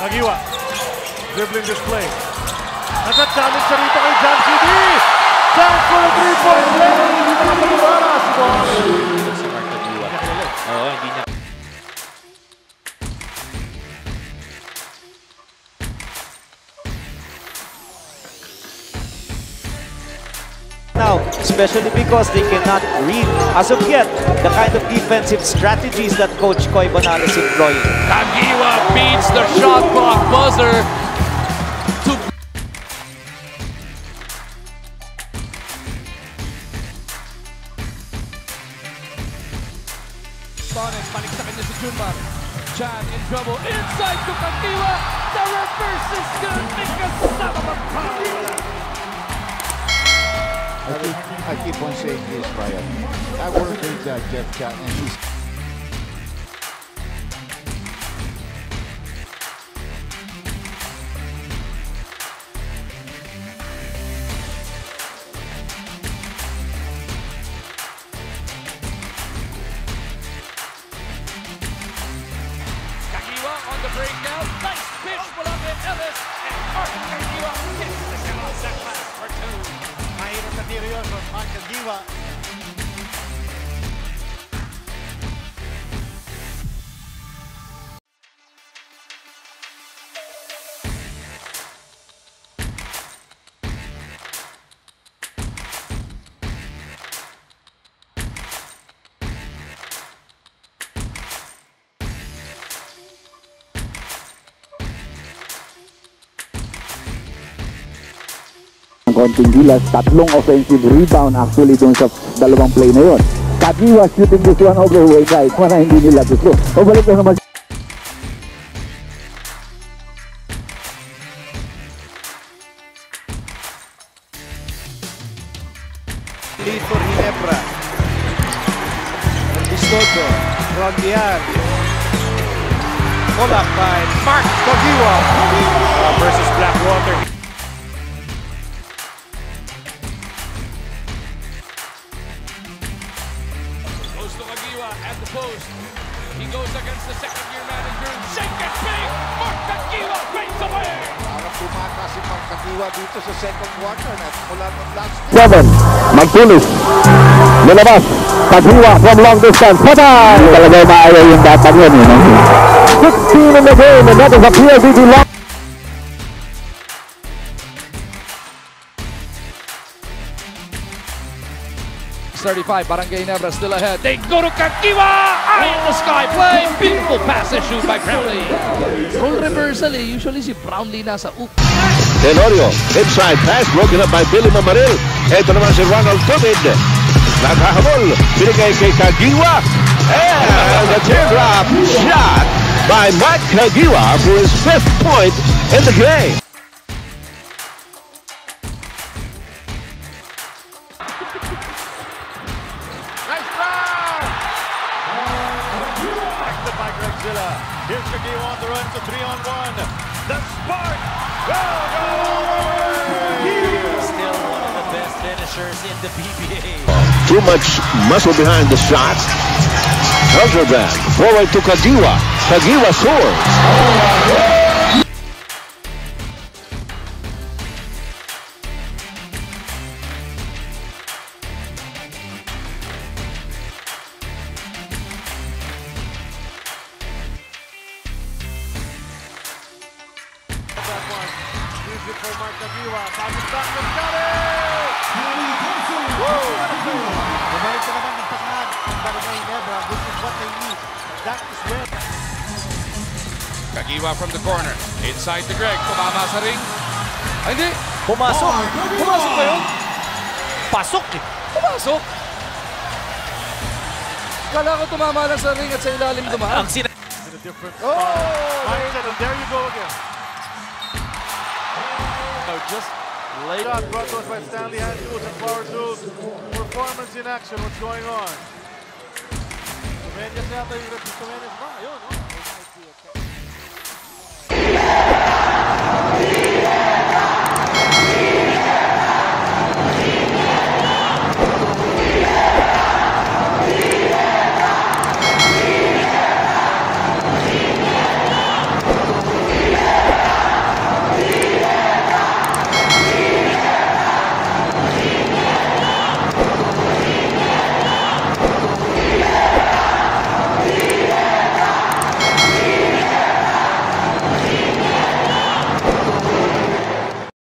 Caguioa. Dribbling display. Nagka-challenge siya rito kay John C.D. Chance for a three-point play. Nakapaliwala si Ball. Si Mark Caguioa. Oo, hindi niya. Now, especially because they cannot read, as of yet, the kind of defensive strategies that Coach Koi Banales is employing. Caguioa beats the shot clock buzzer. Paniksakin niya si Junmar. Chan in trouble. Inside to Caguioa. The reverse is good because I keep on saying this, Brian. I work with Jeff Chan, and he's... Caguioa on the breakdown. Nice pitch, Willoughby Ellis, and Mark Caguioa hits the shot set back for two. Mahirap na tiro yun from Mark Caguioa. Konting gilas, tatlong offensive rebound actually doon sa dalawang play na yun. Caguioa shooting this one over away guys, kung na hindi nila gusto. O balik na naman. Lead for Ginebra. Bistoto, Rondian. Pull up by Mark Caguioa versus Blackwater. At the post, he goes against the second-year manager. Shake and big. Mark Caguioa breaks away. Parang tumata si Mark Caguioa dito sa second quarter na mula ng last seven. Magtulis. Nilabas. Caguioa from long distance. Patay. Talaga maayaw yung batang yun. 16 in the game, and that is a PBA long. Barangay Ginebra still ahead. They go to Caguioa! Eye in the sky play! Beautiful pass issued by Brownlee. Roll reversal eh. Usually si Brownlee nasa up. Tenorio, inside pass broken up by Billy Mamaril. Ito naman si Ronald Tumid. Naghahabol. Binigay kay Caguioa. And the teardrop shot by Mike Caguioa for his 5th point in the game. Here's Caguioa on the run to 3-on-1. The spark will go over! Still one of the best finishers in the PBA. Too much muscle behind the shot. Counter back. Forward to Caguioa. Caguioa scores. Oh, for Mark Caguioa, passes back to Scotty! Woo! Bumalik na naman ng pasahan ang Barangay Ginebra. This is what they need. That is where... Caguioa from the corner. Inside to Greg. Pumama sa ring. Ay, hindi! Pumasok! Pumasok ba yun? Pasok eh! Pumasok! Kala ko tumama lang sa ring at sa ilalim dumaan. Oh! There you go again. Just laid out, brought to us by Stanley Andrews and Flower Dudes. Performance in action, what's going on?